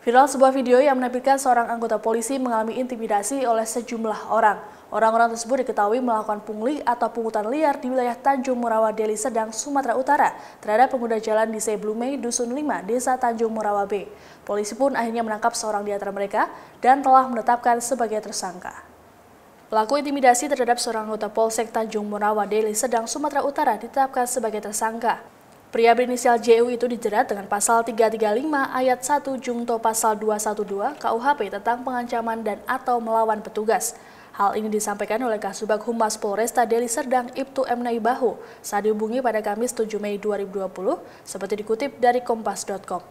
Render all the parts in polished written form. Viral sebuah video yang menampilkan seorang anggota polisi mengalami intimidasi oleh sejumlah orang. Orang-orang tersebut diketahui melakukan pungli atau pungutan liar di wilayah Tanjung Morawa, Deli Serdang, Sumatera Utara terhadap pengguna jalan di Sei Belumai, Dusun 5, Desa Tanjung Morawa B. Polisi pun akhirnya menangkap seorang di antara mereka dan telah menetapkan sebagai tersangka. Pelaku intimidasi terhadap seorang anggota Polsek Tanjung Morawa, Deli Serdang, Sumatera Utara ditetapkan sebagai tersangka. Pria berinisial JU itu dijerat dengan pasal 335 ayat 1 jungto pasal 212 KUHP tentang pengancaman dan atau melawan petugas. Hal ini disampaikan oleh Kasubag Humas Polresta Deli Serdang Ibtu M. Naibaho saat dihubungi pada Kamis 7 Mei 2020 seperti dikutip dari Kompas.com.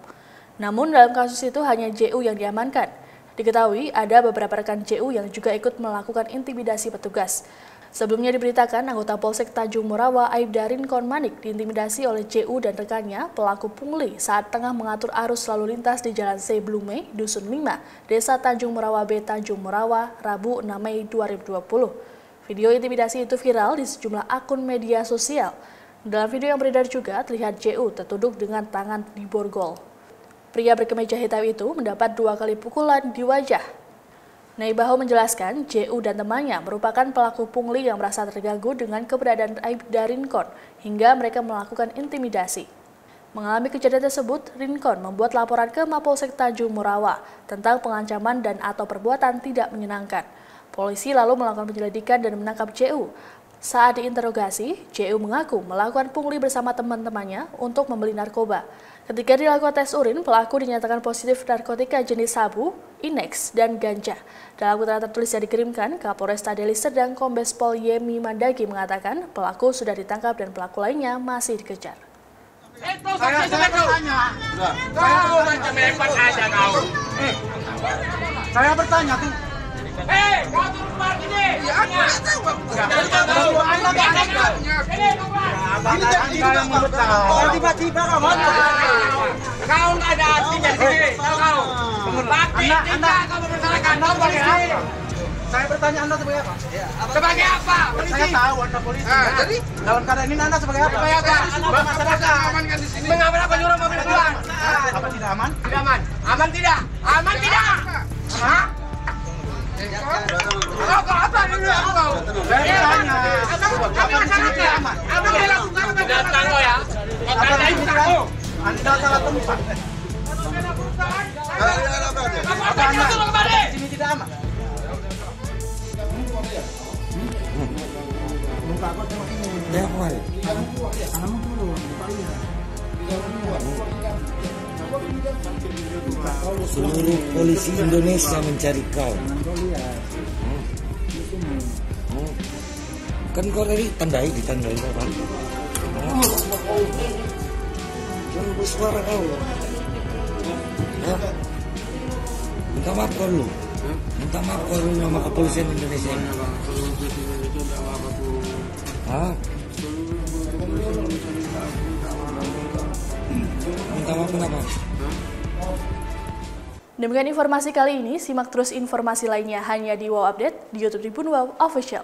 Namun dalam kasus itu hanya JU yang diamankan. Diketahui ada beberapa rekan JU yang juga ikut melakukan intimidasi petugas. Sebelumnya diberitakan anggota Polsek Tanjung Morawa Aipda Rinkon Manik diintimidasi oleh JU dan rekannya pelaku pungli saat tengah mengatur arus lalu lintas di Jalan Sei Belumai, Dusun 5, Desa Tanjung Morawa B, Tanjung Morawa, Rabu 6 Mei 2020. Video intimidasi itu viral di sejumlah akun media sosial. Dalam video yang beredar juga terlihat JU tertunduk dengan tangan di borgol. Pria berkemeja hitam itu mendapat 2 kali pukulan di wajah. Naibaho menjelaskan, JU dan temannya merupakan pelaku pungli yang merasa terganggu dengan keberadaan Aipda Rinkon hingga mereka melakukan intimidasi. Mengalami kejadian tersebut, Rinkon membuat laporan ke Mapolsek Tanjung Morawa tentang pengancaman dan atau perbuatan tidak menyenangkan. Polisi lalu melakukan penyelidikan dan menangkap JU. Saat diinterogasi, JU mengaku melakukan pungli bersama teman-temannya untuk membeli narkoba. Ketika dilakukan tes urin, pelaku dinyatakan positif narkotika jenis sabu, inex, dan ganja. Dalam keterangan tertulis yang dikirimkan, Kapolresta Deli Serdang Kombes Pol Yemi Mandagi mengatakan pelaku sudah ditangkap dan pelaku lainnya masih dikejar. Saya bertanya tuh. Tiba-tiba kau nggak ada artinya sini, kau saya bertanya Anda sebagai apa? Sebagai apa? Saya tahu Anda polisi. Jadi dalam keadaan ini Anda sebagai apa? Anda masyarakat amankan di sini. Mengapa Anda nyuruh mobil pulang? Apa tidak aman? Tidak aman. Aman tidak? Aman tidak? Hah? Anda salah tempat. Sini tidak aman. Seluruh polisi Indonesia mencari kau. Kan kau tadi ditandai apa? Jangan bersuara kau. Minta maaf kau lu. Minta maaf kau lu nama kepolisian Indonesia. Minta maaf kenapa? Demikian informasi kali ini, simak terus informasi lainnya hanya di Wow Update di YouTube Tribun Wow Official.